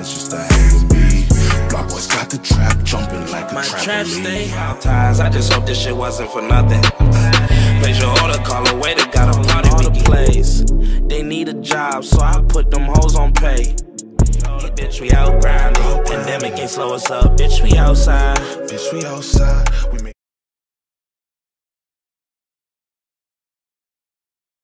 it's just a hang B. My boys got the trap jumping like a trampoline. My trap ties, I just hope this shit wasn't for nothing. Place your order, call a waiter, got a party all the place. They need a job, so I put them hoes on pay. Bitch, we out grinding. Pandemic ain't slow us up. Bitch, we outside. Bitch, we outside.